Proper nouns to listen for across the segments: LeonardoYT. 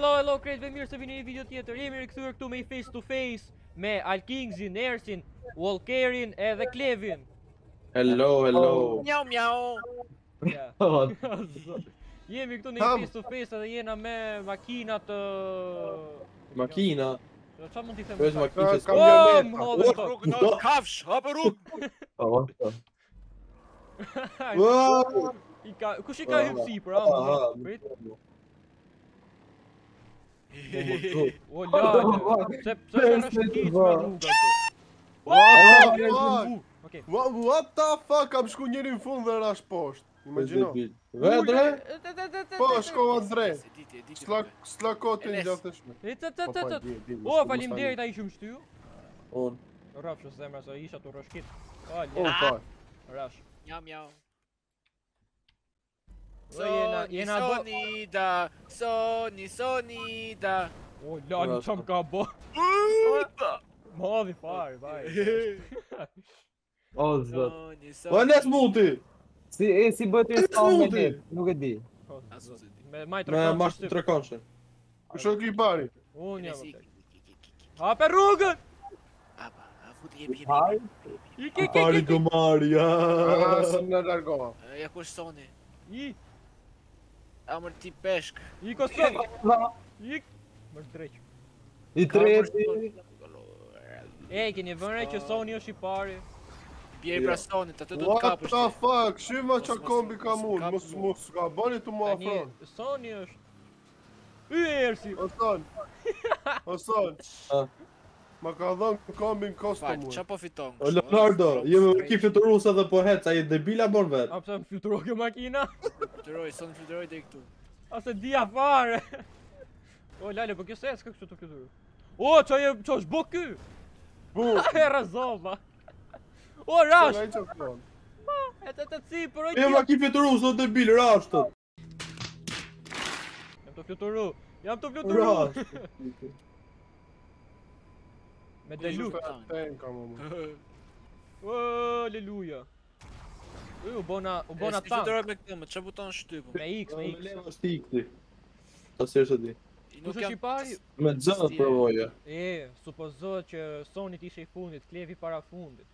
Hello, Chris, mirë se vini në video tjetër. Jemi rikthyer këtu me face to face me Alkingzin, Ersin, Walkerin edhe Klevin. Hello. Mjau mjau. Yeah. Jemi këtu në face to face edhe jena me makinat Makina. Çfarë mund t'i them? Është makina që kam gjerë. Kafsh, hapë rrugë. Po. Wow! Kush I ka hyrë sipër, ama? O la, se what the fuck, am shku njëri në fund dhe rash poshtë. Imagino. Dhe dre? Po, shkova dre. Slakotin gjatëshme. O, faleminderit ai që më shtyu. Un. Rafshë zemra sa isha tu rrëshkit. O, fal. Rash. Jam jau. So Sonida, Sonida. Oh la, një qëmë ka bo. Madhi farë, vaj. O zët. O nes muti. Si bëti e s'ka me dit, nuk e di. Me mashtë të trekonshën. Kështë ki pari? Unë jam vëtër. Hape rrugën! A pari gëmari, jaaa. Së në largoha. Ja kush Soni. I. Amër ti peshk. I kosëm. I. Mërë dreq. I treqi. E, keni vënre që Soni është I pari. Bje I pra Sonit, atë do t'kapështi. What the fuck, shima që kombi ka mund. Mos ka bani t'u mua afron. Soni është. I erësi. O Soni. Ma ka dhënë kombin kostumë. Qa po fiton? Leonardo, jemi ki fiturusa dhe po hec, a je debila bon vet? A pëse më fituro kjo makina? Son fluturoj dhe I këtu. A se dia fare! O, lale, po kjo se s'ka kështu të fituru. O, qa është bo ky? Buk! E razova! O, rash! E të cipër, oj tja! Jemi ki fituru, së debil, rash të! Jam të fluturu! Rash! Me Deluxe. Oooo, leluja. U bona tank. E, s'ti me këtë, me që buton shtypëm. Me X. Me leva është X-ti. Asirë së di. Nuk është I pari? Me dzënë të provoja. E, supozohet që Sonit ishe I fundit, Klevi para fundit.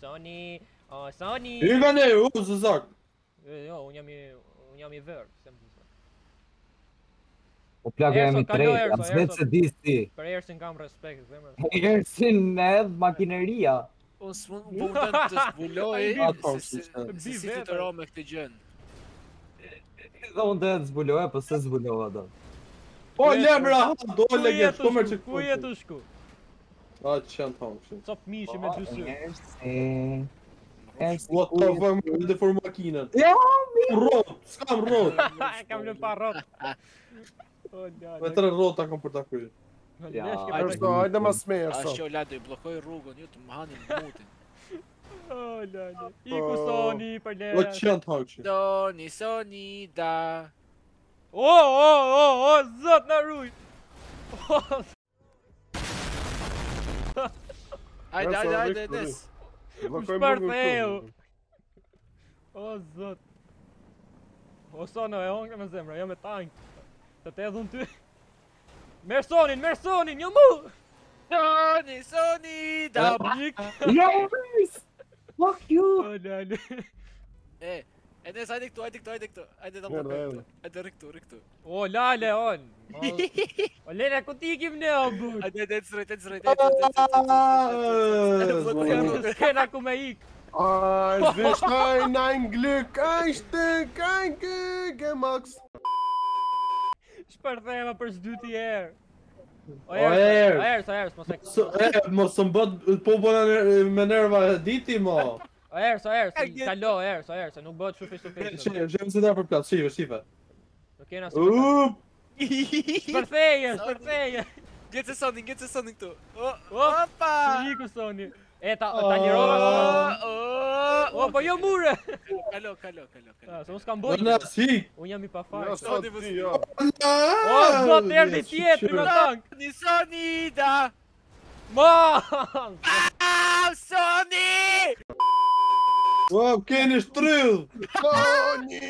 Soni! I nga ne, zëzak! Jo, unë jam I verë, se më zëzak. O plaka jam I trejt, jam s'vetë se disti. Për Ersin kam respekt, zemre. Ersin me edhe makineria. Unë s'mund bëndën të zbuloj, se si të ro me këtë gjën. Dhe unë të zbuloj, po se zbuloj adë. O, lemra, do lege, shko me që ku jetu shku. A, që janë thonë. Cop mishi me gjusur. Ersin. What the fuck, më dhe for makinën. Rot, s'kam rot. Kam lën pa rot. Me tre rota kom për ta kryer. Ajde ma smerë sot. Ashtë jo lado I blokoj rrugën, ju të më hanin mutin. Iku Soni për lera. O qënë të haqë. Soni da. O, zët në rrujt. Ajde, nes. U shpartë e u. O zët. O Sono e hongë me zemra, jo me tankë. Të të edhun ty. Merë Sonin, një mu! Soni, da bjik! Yes! Fuck you! E nësë ajde këtu. Ajde të përkëtu. Ajde rikëtu. O, lale, on! O, lene, ku t'i ikim ne, o bur! Ajde, sërët. Skena ku me ikë. Zvesh hajnë, ein glück, ein stück, ein glück, e max. Shpërthema për s'dyti erë. O erës, mos e kësë. Mos të mbët po bëna me nerva diti, mo. O erës, kalo, o erës, nuk bëtë shufi. Shemë se da për platë, shive. Uuuup! Shpërtheje! Gjecë Sonin këtu. Opa! Shiku Sonin. Ta njërova. O, po jo mure! Kalo. Se mos kam bojnë. Unë jam I pa farë. O, zot, erdi tjetëri me tankë. Sonida! Moooon! Soni! O, keni shtrydh! Soni!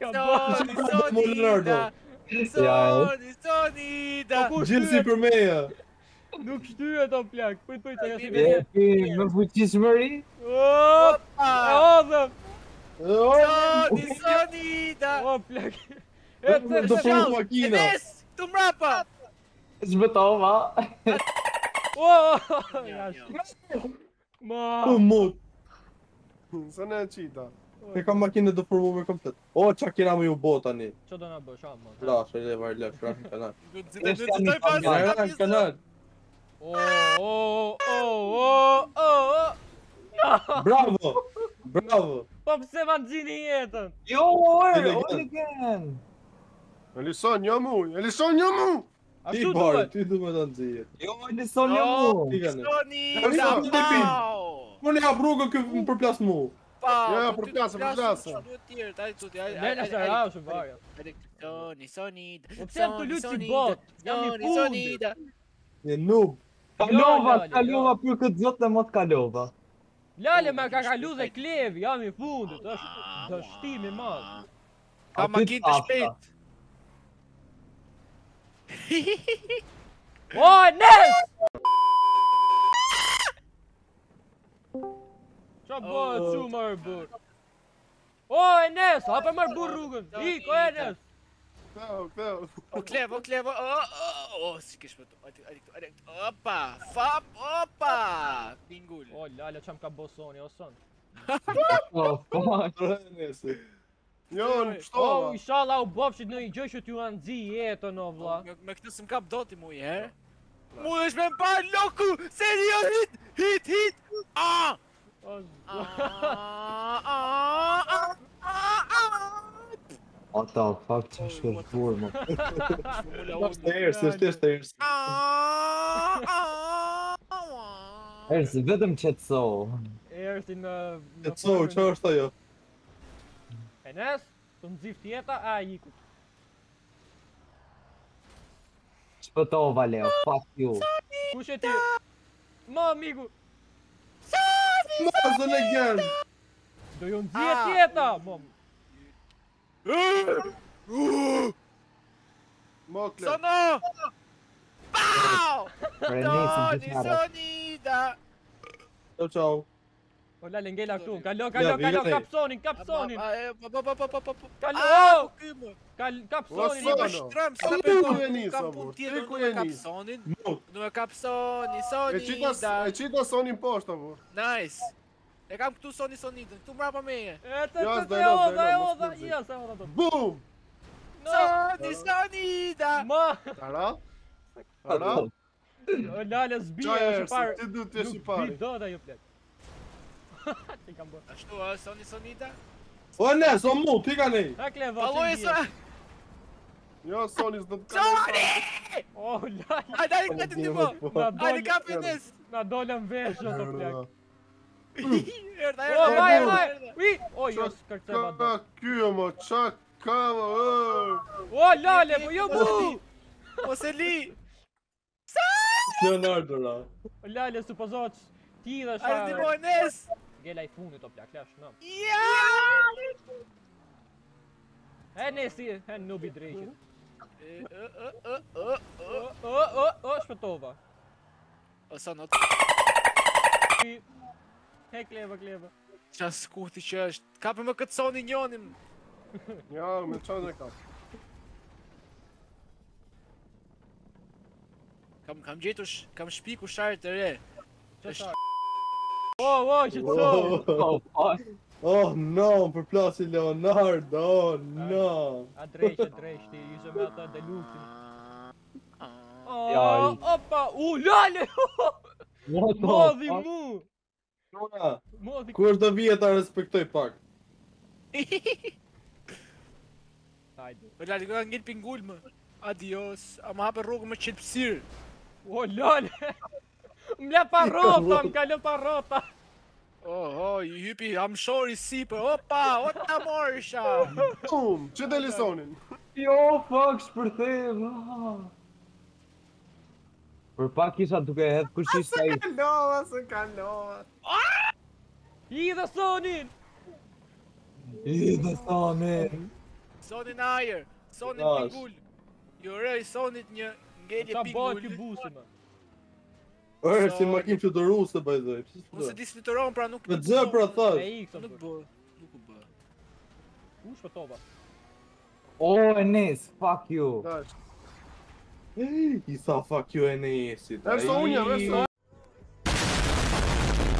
Sonida! Sony, da! Gjithë si për meja! Nuk shtyë ato plak, për të të të të të më fuqis mëri? Opa! Soni, Soni, da! O plak! E të të shalë, e nes, të mrapa! Zbëtova! Për mut! Së në e qita! E kam makinë dhe përmume komplet. O, qa kira më ju bo tani? Qa do nga bo, qa më? Rashë, e levar lef, rashë në kanal. E shtoj pasë në kanal. Në kanal. Bravo! Bravo! Po pëse ma të gjini jetën? Jo, orë, orë again! Elison, një mu! Elison, një mu! Ti barë, ti du me të në gjijet. Jo, Elison, një mu! Elissoni, zapao! Më një abrugë këmë përplas mu. Ja, përplasë, përplasë! Lena se rao shë varja. Soni, Soni, pëse më të lutë si botë? Jam i fundi! E nub! Kalova, kalova për këtë zotë në motë kalova. Lale me ka kalu dhe klevi, jam i fundit, do shtimi madhë. Ka makin të shpejt. O, nes! Qa bëhet që mërë burë? O, nes, hapë mërë burë rrugën, ik, o, nes! O, klev, o, klev, o, si kesh për të, opa, fap, opa, pingull. O, lale, që më ka bosoni, o, son. O, fap, rënesi. Jo, në pështova. O, ishala, u bopshit në i gjëshu t'ju anë zi jetën, o, vla. Me këtë së më kap doti mu i herë. Mu dhe shme më pa, loku, serios, hit, hit, hit, aaa. Ata, fakt që është kërëpur, më. Nështë erësë, është erësë. Erësë, vetëm qëtëso. Erësë në... Qëtëso, që është ajo? E nësë, të në zifë tjeta, a ikut. Shpëtova, Leo, fuck you. Kushe ti... Ma, migu! Ma, zënë e gjenë! Do ju në zje tjeta, mom! Sono! Pao! Soni, Soni, da! Ciao, ciao. O lale, ngejla këtu, kalo, kalo, kalo, kapsonin, kapsonin! Kalo! Kapsonin, i pështërëm, sa përkojë, kam pun tjede në kapsonin. Në kapsoni, Soni, da! E qita Sonin poshtë, avur. Nice! E kam këtu Soni Sonitën, këtu mrapa meje. E të të e odha, jas e odha të. BOOM! Soni Sonita! Ma! Tara? Tara? O lale zbija e shqipar, nuk bidoda ju plek. Ti kam bërë. Ashtu o, Soni Sonita? O nes, o mu, ti ka nej! Palloj e sa! Jo, Soni së nuk ka nej. Soni! O lale! Ajde, ajde këtë ti po! Ajde ka për nes! Na dolem veshë o të plek. Erda, erda, erda! O, jo, së kërceva do. Qa kjo, mo, qa kama, o, lale, mo, jo, bu! Ose li! Saaaaaa! Leonardo, ra. O, lale, su pozoq, ti dhe shara... Arë, ti moj, nes! Gjela i funit, o, plak, lash, no. Jaaaaaa! E, nesi, e, nubi drejqit. O, shpëtova. O, sa not... He, kleva, kleva. Qa skuti që është. Kapë më këtë Soni njonim. Ja, me qënë e kapë. Kam gjetur, kam shpiku sharë të re. Qa sharë? O, që të sonë. Oh, no, më përplasi Leonardo, oh, no. A drejsh, ti iso me ata dhe lukëti. Opa, lale, modhi mu. Kur të vijet a respektoj pak. Lali, këta ngejt pingull më. Adios, a më hape rogë më qëtëpsirë. O, lale! Më le pa rota, më kalë pa rota. Oho, i hypi amshori sipë. Opa, o të morsha. Qum, që të Elisonin? Jo, fuck, shpërthejë. Për pak isha duke hedhë kërshis të i. Asë kalova, I dhe Sonin! I dhe Sonin! Sonin ajer! Sonin pingull! Juroj Sonit një ngellje pikë. Ore, si makinë fluturuese bëj. Mos e disfluturon pra nuk. Me zëpra thaj. Nuk bë, nuk u bë. Kush fotova? Oh, Enes, fuck you. Hey, he saw fuck you Enesit. Është unë, është.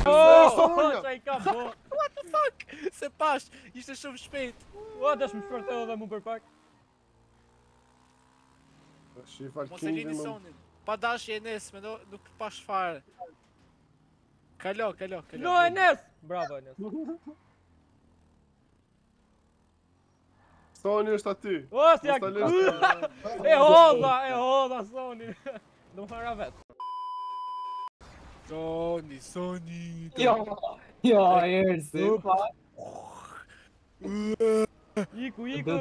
Oh, çaj ka po. What the fuck? Se pash, ishte shumë shpejt. Ua, dash më shpërtheu edhe më për pak. Mos e lini sonin. Pa dash Enes, më nuk pash fare. Kalo, kalo, kalo. No Enes. Bravo Enes. Soni është aty. O, si ja. E hodha Soni. Do më hara vet. Soni, Soni. Jo, erse. Iku, iku.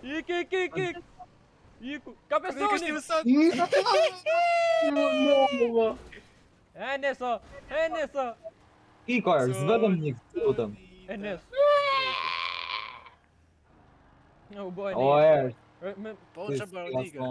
Ik. Iku, ka personi. Enes. Ikor, zvetëm një këtutëm. Enes. No boy. Oh, yeah. Po çfarë bën Liga?